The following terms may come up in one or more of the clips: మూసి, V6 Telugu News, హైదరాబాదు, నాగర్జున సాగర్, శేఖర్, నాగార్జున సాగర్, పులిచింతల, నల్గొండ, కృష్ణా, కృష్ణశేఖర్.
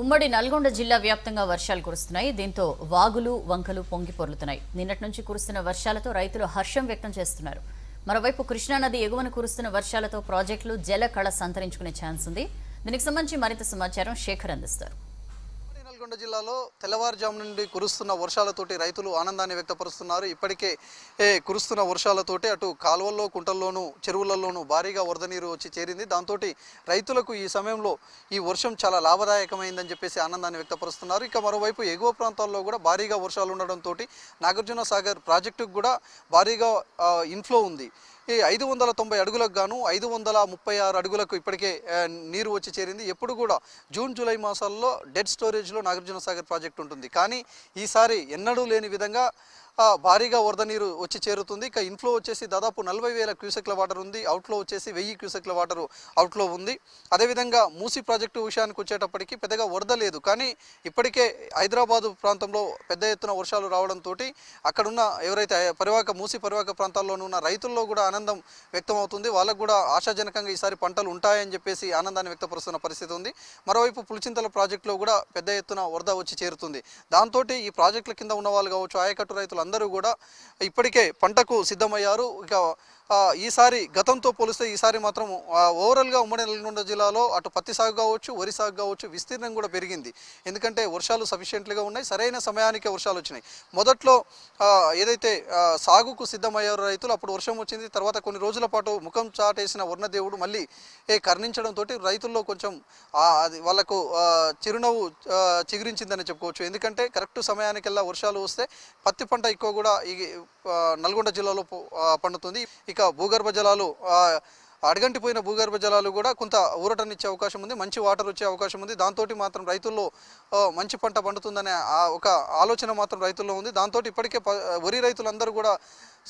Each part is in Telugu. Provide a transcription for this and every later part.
ఉమ్మడి నల్గొండ జిల్లా వ్యాప్తంగా వర్షాలు కురుస్తున్నాయి. దీంతో వాగులు వంకలు పొంగిపొర్లుతున్నాయి. నిన్నటి నుంచి కురుస్తున్న వర్షాలతో రైతులు హర్షం వ్యక్తం చేస్తున్నారు. మరోవైపు కృష్ణా నది ఎగువన కురుస్తున్న వర్షాలతో ప్రాజెక్టులు జలకళ సంతరించుకునే ఛాన్స్ ఉంది. దీనికి సంబంధించి మరింత సమాచారం శేఖర్ అందిస్తారు. నల్గొండ జిల్లాలో తెల్లవారుజాము నుండి కురుస్తున్న వర్షాలతోటి రైతులు ఆనందాన్ని వ్యక్తపరుస్తున్నారు. ఇప్పటికే కురుస్తున్న వర్షాలతోటి అటు కాలువల్లో, కుంటల్లోనూ, చెరువులలోనూ భారీగా వరద నీరు వచ్చి చేరింది. దాంతో రైతులకు ఈ సమయంలో ఈ వర్షం చాలా లాభదాయకమైందని చెప్పేసి ఆనందాన్ని వ్యక్తపరుస్తున్నారు. ఇక మరోవైపు ఎగువ ప్రాంతాల్లో కూడా భారీగా వర్షాలు ఉండడంతో నాగర్జున సాగర్ ప్రాజెక్టుకు కూడా భారీగా ఇన్ఫ్లో ఉంది. 590 అడుగులకు గాను 536 అడుగులకు ఇప్పటికే నీరు వచ్చి చేరింది. ఎప్పుడు కూడా జూన్ జూలై మాసాల్లో డెడ్ స్టోరేజ్లో నాగార్జున సాగర్ ప్రాజెక్టు ఉంటుంది. కానీ ఈసారి ఎన్నడూ లేని విధంగా భారీగా వరద నీరు వచ్చి చేరుతుంది. ఇక ఇన్ఫ్లో వచ్చేసి దాదాపు 40,000 క్యూసెక్ల వాటర్ ఉంది. అవుట్లో వచ్చేసి 1,000 క్యూసెక్ల వాటర్ అవుట్లో ఉంది. అదేవిధంగా మూసి ప్రాజెక్టు విషయానికి వచ్చేటప్పటికి పెద్దగా వరద లేదు. కానీ ఇప్పటికే హైదరాబాదు ప్రాంతంలో పెద్ద ఎత్తున వర్షాలు రావడంతో అక్కడున్న ఎవరైతే మూసి పరివాహక ప్రాంతాల్లోనూ ఉన్న రైతుల్లో కూడా ఆనందం వ్యక్తమవుతుంది. వాళ్ళకు కూడా ఆశాజనకంగా ఈసారి పంటలు ఉంటాయని చెప్పేసి ఆనందాన్ని వ్యక్తపరుస్తున్న పరిస్థితి ఉంది. మరోవైపు పులిచింతల ప్రాజెక్టులో కూడా పెద్ద ఎత్తున వరద వచ్చి చేరుతుంది. దాంతో ఈ ప్రాజెక్టుల కింద ఉన్న వాళ్ళు కావచ్చు, ఆయకట్టు రైతులు అందరూ కూడా ఇప్పటికే పంటకు సిద్ధమయ్యారు. ఇక ఈసారి గతంతో పోలిస్తే ఈసారి మాత్రం ఓవరాల్గా ఉమ్మడి నల్గొండ జిల్లాలో అటు పత్తి సాగు కావచ్చు, వరి సాగు కావచ్చు, విస్తీర్ణం కూడా పెరిగింది. ఎందుకంటే వర్షాలు సఫిషియెంట్లుగా ఉన్నాయి, సరైన సమయానికి వర్షాలు వచ్చినాయి. మొదట్లో ఏదైతే సాగుకు సిద్ధమయ్యారో రైతులు, అప్పుడు వర్షం వచ్చింది. తర్వాత కొన్ని రోజుల పాటు ముఖం చాటేసిన వర్ణదేవుడు మళ్ళీ కర్ణించడంతో రైతుల్లో కొంచెం వాళ్ళకు చిరునవ్వు చిగురించిందని చెప్పుకోవచ్చు. ఎందుకంటే కరెక్ట్ సమయానికల్లా వర్షాలు వస్తే పత్తి పంట ఎక్కువ కూడా ఈ నల్గొండ జిల్లాలో పండుతుంది. ఇక భూగర్భ జలాలు, అడగంటిపోయిన భూగర్భ జలాలు కూడా కొంత ఊరటనిచ్చే అవకాశం ఉంది, మంచి వాటర్ వచ్చే అవకాశం ఉంది. దాంతో మాత్రం రైతుల్లో మంచి పంట పండుతుందనే ఒక ఆలోచన మాత్రం రైతుల్లో ఉంది. దాంతో ఇప్పటికే వరి రైతులందరూ కూడా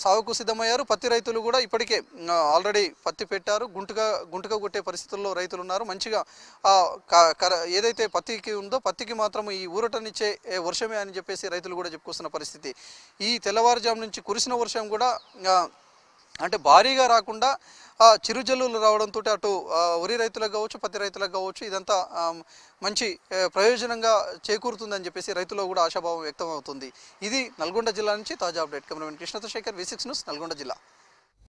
సాగుకు సిద్ధమయ్యారు. పత్తి రైతులు కూడా ఇప్పటికే ఆల్రెడీ పత్తి పెట్టారు. గుంటుగా కొట్టే పరిస్థితుల్లో రైతులు ఉన్నారు. మంచిగా ఏదైతే పత్తికి ఉందో పత్తికి మాత్రం ఈ ఊరటనిచ్చే వర్షమే అని చెప్పేసి రైతులు కూడా చెప్పుకొస్తున్న పరిస్థితి. ఈ తెల్లవారుజాము నుంచి కురిసిన వర్షం కూడా అంటే భారీగా రాకుండా చిరుజల్లులు రావడంతో అటు వరి రైతులకు కావచ్చు, పత్తి రైతులకు కావచ్చు, ఇదంతా మంచి ప్రయోజనంగా చేకూరుతుందని చెప్పేసి రైతుల్లో కూడా ఆశాభావం వ్యక్తం అవుతుంది. ఇది నల్గొండ జిల్లా నుంచి తాజా update. Cameraman కృష్ణశేఖర్, V6 News, నల్గొండ జిల్లా.